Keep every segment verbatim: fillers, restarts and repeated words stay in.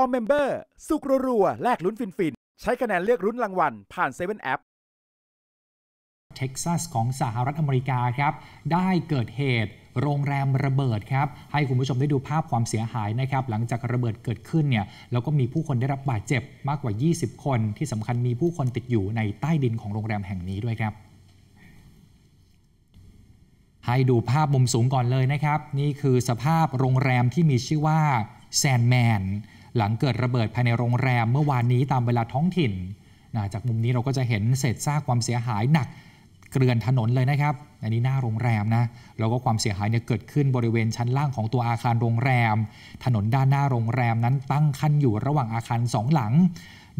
All Member สุกรัวๆแลกลุ้นฟินๆใช้คะแนนเลือกลุ้นรางวัลผ่านเซเว่น Appเท็กซัสของสหรัฐอเมริกาครับได้เกิดเหตุโรงแรมระเบิดครับให้คุณผู้ชมได้ดูภาพความเสียหายนะครับหลังจากระเบิดเกิดขึ้นเนี่ยแล้วก็มีผู้คนได้รับบาดเจ็บมากกว่ายี่สิบคนที่สำคัญมีผู้คนติดอยู่ในใต้ดินของโรงแรมแห่งนี้ด้วยครับให้ดูภาพมุมสูงก่อนเลยนะครับนี่คือสภาพโรงแรมที่มีชื่อว่าแซนแมนหลังเกิดระเบิดภายในโรงแรมเมื่อวานนี้ตามเวลาท้องถิ่นจากมุมนี้เราก็จะเห็นเศษซากความเสียหายหนักเกลื่อนถนนเลยนะครับอันนี้หน้าโรงแรมนะแล้วก็ความเสียหายเนี่ยเกิดขึ้นบริเวณชั้นล่างของตัวอาคารโรงแรมถนนด้านหน้าโรงแรมนั้นตั้งขั้นอยู่ระหว่างอาคารสองหลัง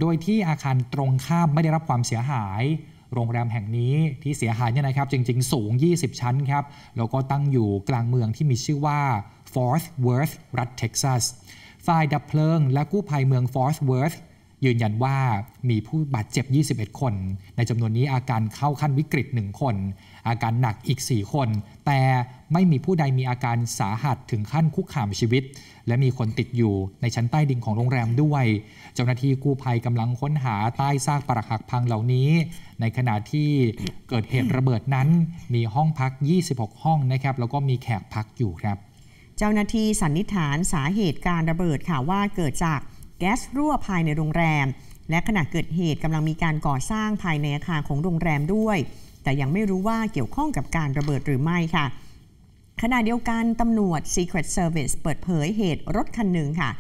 โดยที่อาคารตรงข้ามไม่ได้รับความเสียหายโรงแรมแห่งนี้ที่เสียหายเนี่ยนะครับจริงๆสูงยี่สิบชั้นครับแล้วก็ตั้งอยู่กลางเมืองที่มีชื่อว่า Fort Worth รัฐเท็กซัสฝ่ายดับเพลิงและกู้ภัยเมือง Fort Worthยืนยันว่ามีผู้บาดเจ็บยี่สิบเอ็ดคนในจำนวนนี้อาการเข้าขั้นวิกฤตหนึ่งคนอาการหนักอีกสี่คนแต่ไม่มีผู้ใดมีอาการสาหัสถึงขั้นคุกคามชีวิตและมีคนติดอยู่ในชั้นใต้ดินของโรงแรมด้วยเจ้าหน้าที่กู้ภัยกำลังค้นหาใต้ซากปรักหักพังเหล่านี้ในขณะที่เกิดเหตุระเบิดนั้นมีห้องพักยี่สิบหกห้องนะครับแล้วก็มีแขกพักอยู่ครับเจ้าหน้าที่สันนิษฐานสาเหตุการระเบิดค่ะว่าเกิดจากแก๊สรั่วภายในโรงแรมและขณะเกิดเหตุกำลังมีการก่อสร้างภายในอาคารของโรงแรมด้วยแต่ยังไม่รู้ว่าเกี่ยวข้องกับการระเบิดหรือไม่ค่ะขณะเดียวกันตำรวจ Secret Service เปิดเผยเหตุรถคันหนึ่งค่ะ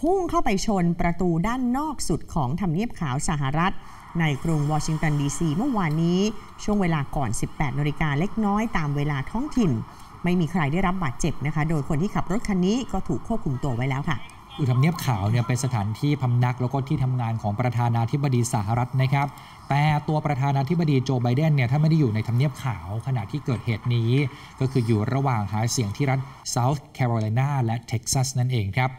พุ่งเข้าไปชนประตูด้านนอกสุดของทำเนียบขาวสหรัฐในกรุงวอชิงตันดีซีเมื่อวานนี้ช่วงเวลาก่อน สิบแปด นาฬิกาเล็กน้อยตามเวลาท้องถิ่นไม่มีใครได้รับบาดเจ็บนะคะโดยคนที่ขับรถคันนี้ก็ถูกควบคุมตัวไว้แล้วค่ะคือทำเนียบขาวเนี่ยเป็นสถานที่พำนักแล้วก็ที่ทำงานของประธานาธิบดีสหรัฐนะครับแต่ตัวประธานาธิบดีโจไบเดนเนี่ยถ้าไม่ได้อยู่ในทำเนียบขาวขณะที่เกิดเหตุนี้ก็คืออยู่ระหว่างหาเสียงที่รัฐ South Carolina และ Texas นั่นเองครับ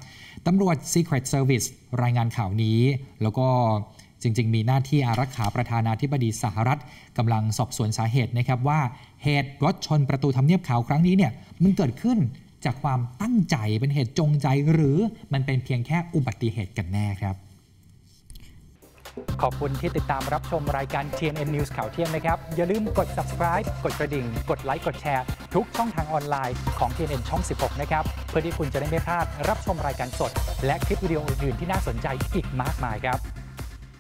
ตำรวจ Secret Service รายงานข่าวนี้แล้วก็จริงๆมีหน้าที่อารักขาประธานาธิบดีสหรัฐกำลังสอบสวนสาเหตุนะครับว่าเหตุรถชนประตูทำเนียบขาวครั้งนี้เนี่ยมันเกิดขึ้นจากความตั้งใจเป็นเหตุจงใจหรือมันเป็นเพียงแค่อุบัติเหตุกันแน่ครับขอบคุณที่ติดตามรับชมรายการ ที เอ็น เอ็น News ข่าวเที่ยงนะครับอย่าลืมกด subscribe กดกระดิ่งกดไลค์กดแชร์ทุกช่องทางออนไลน์ของ ที เอ็น เอ็น ช่องสิบหกนะครับเพื่อที่คุณจะได้ไม่พลาดรับชมรายการสดและคลิปวิดีโออื่นๆที่น่าสนใจอีกมากมายครับ